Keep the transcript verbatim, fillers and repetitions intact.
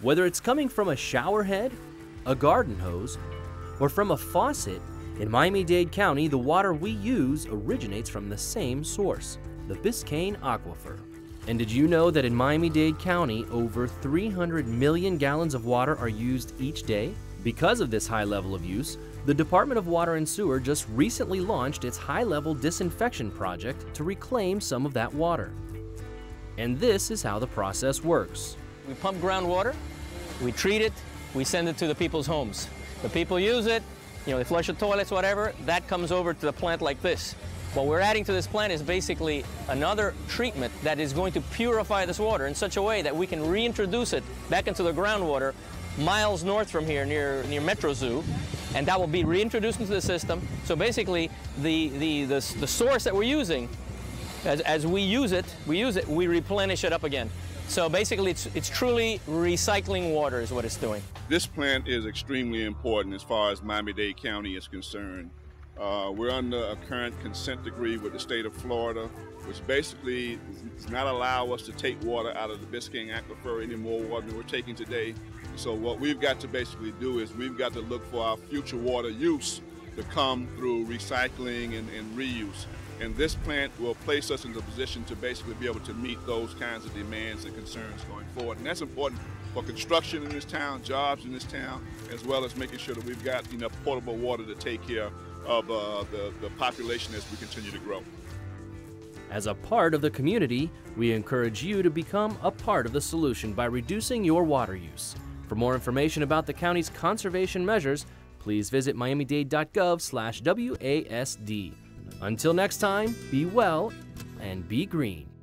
Whether it's coming from a shower head, a garden hose, or from a faucet, in Miami-Dade County, the water we use originates from the same source, the Biscayne Aquifer. And did you know that in Miami-Dade County, over three hundred million gallons of water are used each day? Because of this high level of use, the Department of Water and Sewer just recently launched its high-level disinfection project to reclaim some of that water. And this is how the process works. We pump groundwater, we treat it, we send it to the people's homes. The people use it, you know, they flush the toilets, whatever, that comes over to the plant like this. What we're adding to this plant is basically another treatment that is going to purify this water in such a way that we can reintroduce it back into the groundwater miles north from here near, near Metro Zoo, and that will be reintroduced into the system. So basically the, the, the, the source that we're using, as, as we use it, we use it, we replenish it up again. So basically it's, it's truly recycling water is what it's doing. This plant is extremely important as far as Miami-Dade County is concerned. Uh, we're under a current consent decree with the state of Florida, which basically does not allow us to take water out of the Biscayne Aquifer any more water than we're taking today. So what we've got to basically do is we've got to look for our future water use to come through recycling and, and reuse. And this plant will place us in the position to basically be able to meet those kinds of demands and concerns going forward. And that's important for construction in this town, jobs in this town, as well as making sure that we've got enough portable water to take care of uh, the, the population as we continue to grow. As a part of the community, we encourage you to become a part of the solution by reducing your water use. For more information about the county's conservation measures, please visit miami dade dot gov slash W A S D. Until next time, be well and be green.